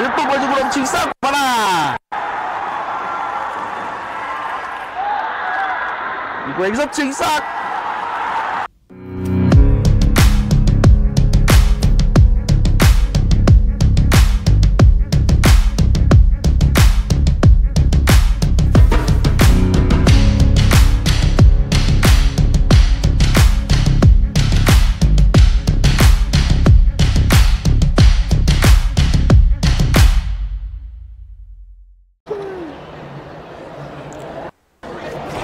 Liên tục là những cú đấm chính xác của Hà. Những cú đánh rất chính xác.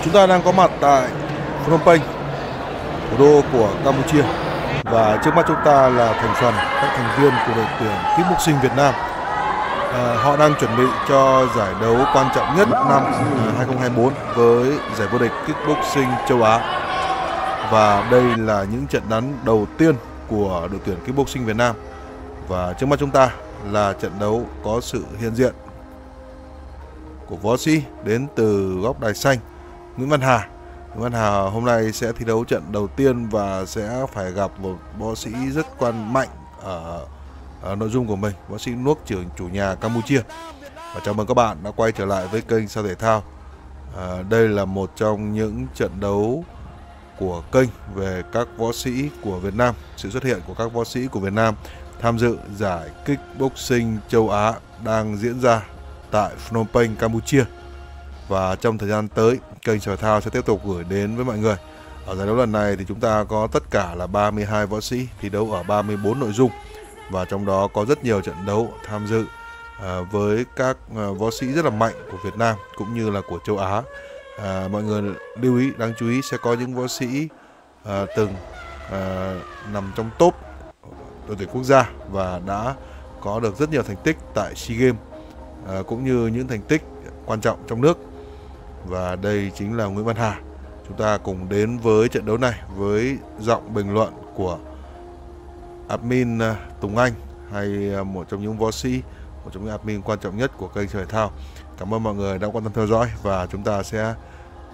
Chúng ta đang có mặt tại Phnom Penh, thủ đô của Campuchia, và trước mắt chúng ta là thành phần các thành viên của đội tuyển Kickboxing Việt Nam. Họ đang chuẩn bị cho giải đấu quan trọng nhất năm 2024 với giải vô địch Kickboxing châu Á. Và đây là những trận đánh đầu tiên của đội tuyển Kickboxing Việt Nam. Và trước mắt chúng ta là trận đấu có sự hiện diện của võ sĩ đến từ góc đài xanh Nguyễn Văn Hà. Nguyễn Văn Hà hôm nay sẽ thi đấu trận đầu tiên và sẽ phải gặp một võ sĩ rất quan mạnh ở nội dung của mình, võ sĩ nước chủ nhà Campuchia. Và chào mừng các bạn đã quay trở lại với kênh Sao Thể Thao. Đây là một trong những trận đấu của kênh về các võ sĩ của Việt Nam, sự xuất hiện của các võ sĩ của Việt Nam tham dự giải Kickboxing châu Á đang diễn ra tại Phnom Penh, Campuchia. Và trong thời gian tới, kênh Sao Thể Thao sẽ tiếp tục gửi đến với mọi người. Ở giải đấu lần này thì chúng ta có tất cả là 32 võ sĩ thi đấu ở 34 nội dung. Và trong đó có rất nhiều trận đấu tham dự với các võ sĩ rất là mạnh của Việt Nam cũng như là của châu Á. Mọi người lưu ý, đáng chú ý sẽ có những võ sĩ từng nằm trong top đội tuyển quốc gia và đã có được rất nhiều thành tích tại SEA Games cũng như những thành tích quan trọng trong nước. Và đây chính là Nguyễn Văn Hà. Chúng ta cùng đến với trận đấu này với giọng bình luận của admin Tùng Anh, hay một trong những võ sĩ, một trong những admin quan trọng nhất của kênh Sao Thể Thao. Cảm ơn mọi người đã quan tâm theo dõi và chúng ta sẽ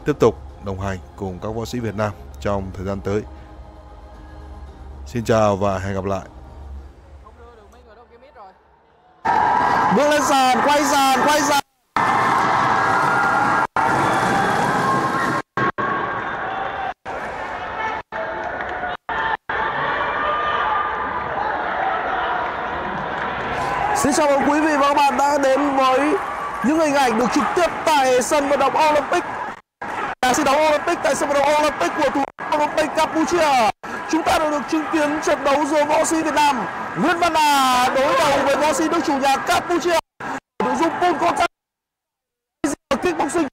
tiếp tục đồng hành cùng các võ sĩ Việt Nam trong thời gian tới. Xin chào và hẹn gặp lại. Bước lên sàn, quay sàn, quay sàn. Xin chào mừng quý vị và các bạn đã đến với những hình ảnh được trực tiếp tại sân vận động Olympic. Sân đấu Olympic tại sân vận động Olympic của thủ đô Phnom Penh, Campuchia. Chúng ta đã được chứng kiến trận đấu giữa võ sĩ Việt Nam Nguyễn Văn Hà đối đầu với võ sĩ nước chủ nhà Campuchia. Nội dung Pol Contact Kickboxing.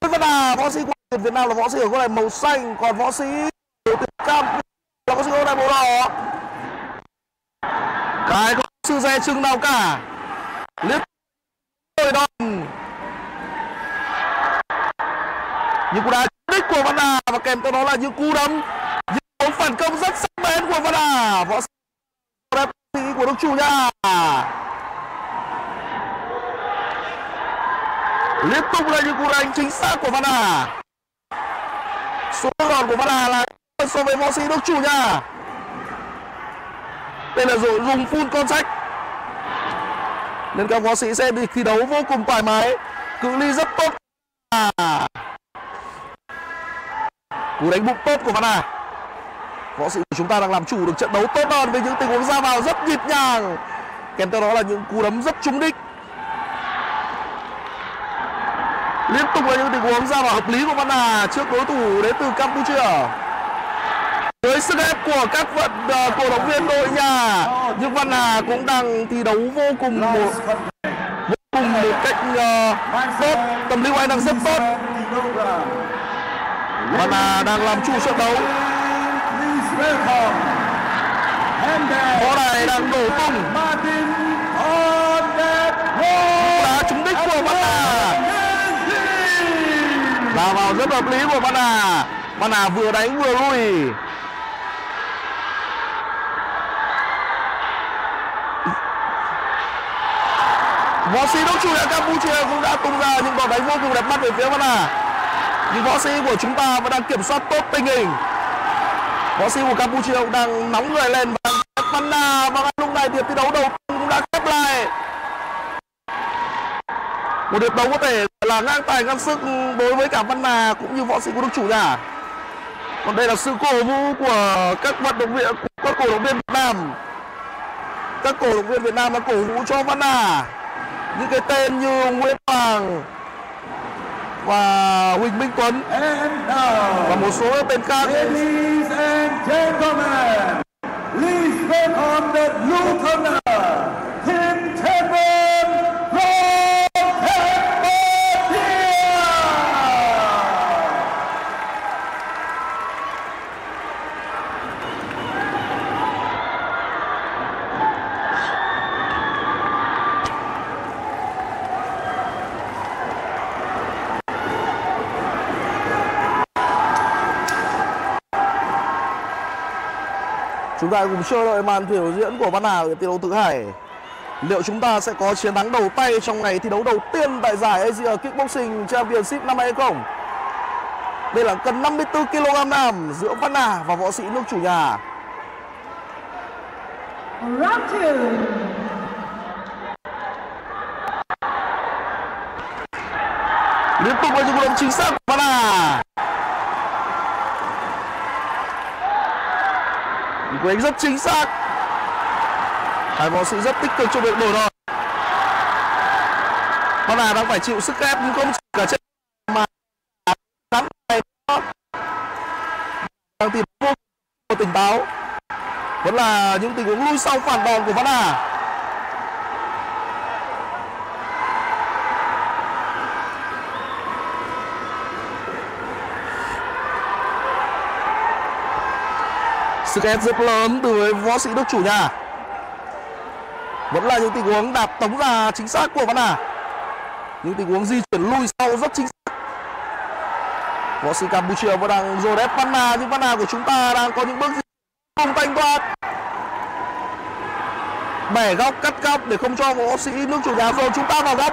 Nguyễn Văn Hà, võ sĩ của Việt Nam, là võ sĩ ở góc đài màu xanh, còn võ sĩ của Campuchia là võ sĩ ở góc đài màu đỏ. Cái không sự dè chừng nào cả. Liên tục đòn. Những cú đá đích của Văn Hà và kèm theo đó là những cú đấm, những cú phản công rất sắc bén của Văn Hà, võ sĩ của nước chủ nhà. Liên tục là những cú đánh chính xác của Văn Hà. Số đòn của Văn Hà là so với võ sĩ nước chủ nhà. Đây là rồi dùng full contact nên các võ sĩ sẽ bị thi đấu vô cùng thoải mái, cự ly rất tốt. Cú đánh bụng tốt của Văn Hà, võ sĩ của chúng ta đang làm chủ được trận đấu tốt hơn với những tình huống ra vào rất nhịp nhàng, kèm theo đó là những cú đấm rất trúng đích. Liên tục là những tình huống ra vào hợp lý của Văn Hà trước đối thủ đến từ Campuchia. Với sức ép của các vận cổ động viên đội nhà, nhưng Văn Hà cũng đang thi đấu vô cùng một cách tốt, tâm lý của anh đang rất tốt. Văn Hà đang làm chủ trận đấu. Bóng này đang đổ tung. Đá trúng đích của Văn Hà. Đá vào rất hợp lý của Văn Hà. Văn Hà vừa đánh vừa lui. Võ sĩ nước chủ nhà Campuchia cũng đã tung ra những đòn đánh vô cùng đẹp mắt về phía Văn Hà. Nhưng võ sĩ của chúng ta vẫn đang kiểm soát tốt tình hình. Võ sĩ của Campuchia cũng đang nóng người lên và Văn Hà, và lúc này thì thi đấu đầu tiên cũng đã khép lại. Một hiệp đấu có thể là ngang tài ngang sức đối với cả Văn Hà cũng như võ sĩ của đồng chủ nhà. Còn đây là sự cổ vũ của các vận động viên, các cổ động viên Việt Nam. Các cổ động viên Việt Nam đã cổ vũ cho Văn Hà. Những cái tên như Nguyễn Hoàng và Huỳnh Minh Tuấn và một số tên khác. Ladies and gentlemen, please stand on the blue corner. Chúng ta cùng chờ đợi màn biểu diễn của Văn Hà ở thi đấu thứ hai. Liệu chúng ta sẽ có chiến thắng đầu tay trong ngày thi đấu đầu tiên tại giải Asia Kickboxing Championship năm nay không? Đây là cân 54 kg nam giữa Văn Hà và võ sĩ nước chủ nhà. Liên tục với những cú đấm chính xác của Văn Hà. Cú đánh rất chính xác. Hai võ sĩ rất tích cực trong việc đổi đòn. Văn Hà đang phải chịu sức ép nhưng không chịu cả chết mà thắng này đó. Đang tìm vô cùng tỉnh táo. Vẫn là những tình huống lui sau phản đòn của Văn Hà. Sức ép rất lớn từ võ sĩ nước chủ nhà. Vẫn là những tình huống đạp tống ra chính xác của Văn Hà. Những tình huống di chuyển lui sau rất chính xác. Võ sĩ Campuchia vẫn đang dồn ép Văn Hà, nhưng Văn Hà của chúng ta đang có những bước di không thanh thoát. Bẻ góc, cắt góc để không cho võ sĩ nước chủ nhà dồn chúng ta vào góc.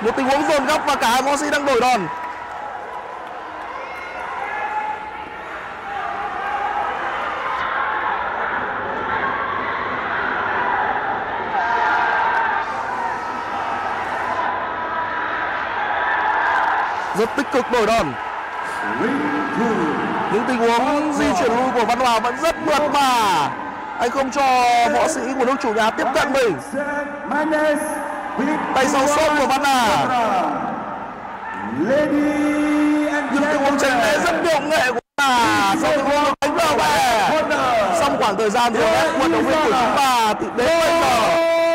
Một tình huống dồn góc và cả hai võ sĩ đang đổi đòn. Rất tích cực đổi đòn. Những tình huống di chuyển lui của Văn Hà vẫn rất mượt mà. Anh không cho võ sĩ của nước chủ nhà tiếp cận mình. Tay sau sốt của Văn Hà. Những tình huống tránh né rất điệu nghệ của Văn Hà. Sau tình huống đánh vào bè. Xong khoảng thời gian thì vận động viên của chúng ta thì đến bây giờ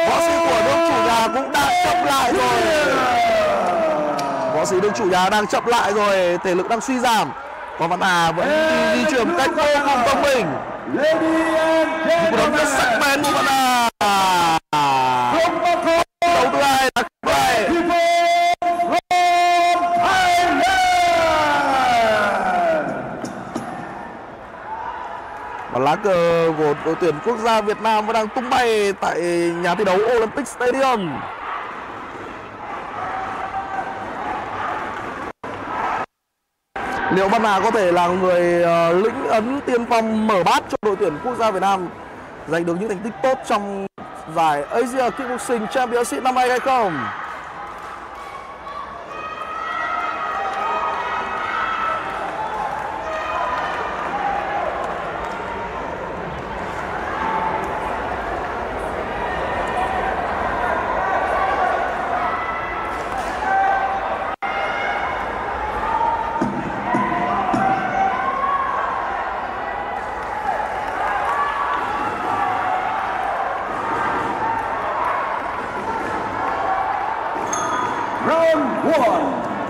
võ sĩ của nước chủ nhà cũng đã chậm lại rồi. Võ sĩ đương chủ nhà đang chậm lại rồi, thể lực đang suy giảm. Còn Văn Hà vẫn di chuyển cách vô cùng thông minh. Những cú đấm rất sắc bén của Văn Hà. Đấu thứ hai là kết lại. Và lá cờ của đội tuyển quốc gia Việt Nam vẫn đang tung bay tại nhà thi đấu Olympic Stadium. Liệu Văn Hà có thể là người lĩnh ấn tiên phong mở bát cho đội tuyển quốc gia Việt Nam giành được những thành tích tốt trong giải Asia Kickboxing Championship năm nay hay không?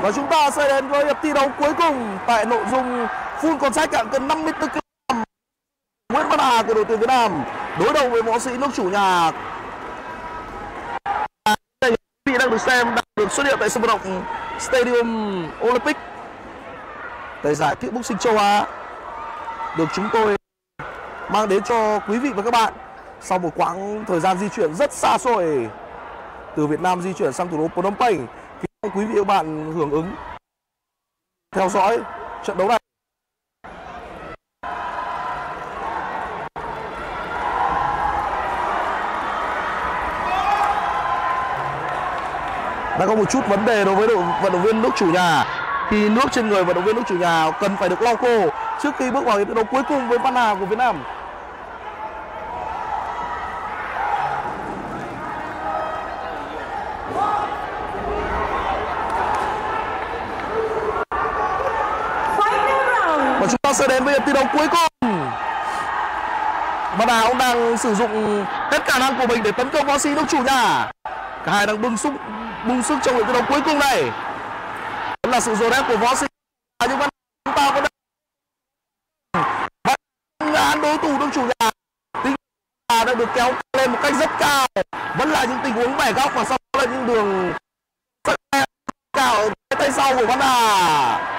Và chúng ta sẽ đến với hiệp thi đấu cuối cùng tại nội dung full contact hạng cân 54 kg. Nguyễn Văn Hà của đội tuyển Việt Nam đối đầu với võ sĩ nước chủ nhà. Quý vị đang được xem, đang được xuất hiện tại sân vận động Stadium Olympic tại giải Kickboxing châu Á, được chúng tôi mang đến cho quý vị và các bạn sau một quãng thời gian di chuyển rất xa xôi từ Việt Nam di chuyển sang thủ đô Phnom Penh. Quý vị và các bạn hưởng ứng theo dõi trận đấu này. đã có một chút vấn đề đối với đội vận động viên nước chủ nhà, thì nước trên người vận động viên nước chủ nhà cần phải được lau khô trước khi bước vào hiệp thi đấu cuối cùng với Văn Hà của Việt Nam. Và chúng ta sẽ đến với hiệp thi đấu cuối cùng. Văn Hà cũng đang sử dụng hết khả năng của mình để tấn công võ sĩ nước chủ nhà. Cả hai đang bung sức trong hiệp thi đấu cuối cùng này. Đó là sự dồn ép của võ sĩ, nhưng Văn Hà chúng ta vẫn đang ngã đối thủ nước chủ nhà. Tình huống đã được kéo lên một cách rất cao, vẫn là những tình huống bẻ góc và sau đó là những đường cao ở tay sau của Văn Hà.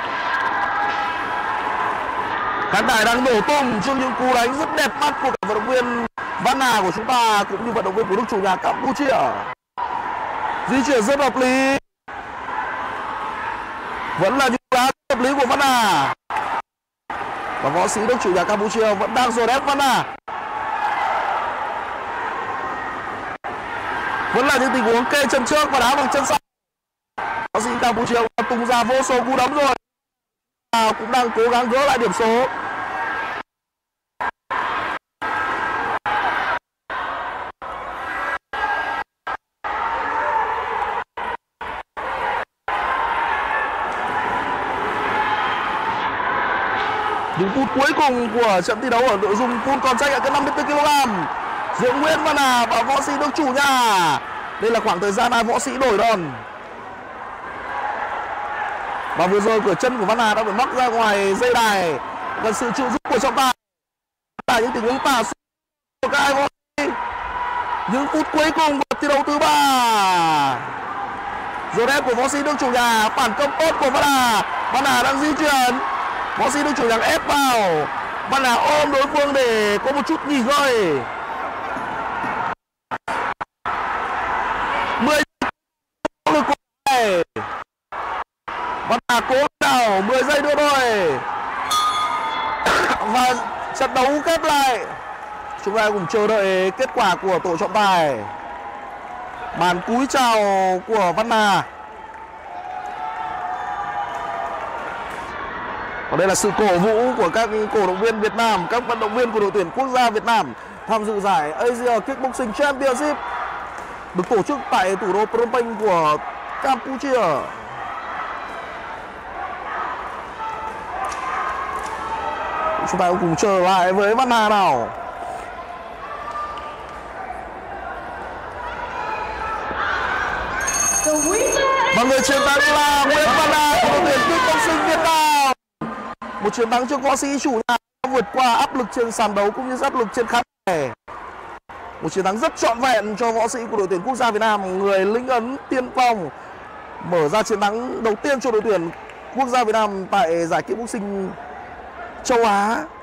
Khán đài đang nổ tung trước những cú đánh rất đẹp mắt của cả vận động viên Văn Hà của chúng ta cũng như vận động viên của nước chủ nhà Campuchia. Di chuyển rất hợp lý, vẫn là những đá hợp lý của Văn Hà, và võ sĩ nước chủ nhà Campuchia vẫn đang dồn ép Văn Hà. Vẫn là những tình huống kê chân trước và đá bằng chân sau. Võ sĩ Campuchia tung ra vô số cú đấm rồi, cũng đang cố gắng gỡ lại điểm số. Những phút cuối cùng của trận thi đấu ở nội dung full contact ở cân 54 kg giữa Nguyễn Văn Hà và võ sĩ nước chủ nhà. Đây là khoảng thời gian hai võ sĩ đổi đòn. Và vừa rồi cửa chân của Văn Hà đã bị mắc ra ngoài dây đài, cần sự trợ giúp của trọng tài. Là những tình huống tả sút của các anh ấy. Những phút cuối cùng của thi đấu thứ ba, dồn ép của võ sĩ nước chủ nhà, phản công tốt của Văn Hà. Văn Hà đang di chuyển, võ sĩ nước chủ nhà ép vào. Văn Hà ôm đối phương để có một chút nghỉ ngơi. 10 giây của này. Văn Hà cố đảo, 10 giây nữa thôi. Và trận đấu kết lại. Chúng ta cùng chờ đợi kết quả của tổ trọng tài. Bàn cúi chào của Văn Hà. Còn đây là sự cổ vũ của các cổ động viên Việt Nam, các vận động viên của đội tuyển quốc gia Việt Nam tham dự giải Asia Kickboxing Championship được tổ chức tại thủ đô Phnom Penh của Campuchia. Chúng ta cùng trở lại với Văn Hà nào. Và người chiến thắng là Nguyễn Văn Hà của đội tuyển Kickboxing Việt Nam. Một chiến thắng trước võ sĩ chủ nhà, vượt qua áp lực trên sàn đấu cũng như áp lực trên khán đài. Một chiến thắng rất trọn vẹn cho võ sĩ của đội tuyển quốc gia Việt Nam, người lĩnh ấn tiên phong mở ra chiến thắng đầu tiên cho đội tuyển quốc gia Việt Nam tại giải kickboxing châu Á.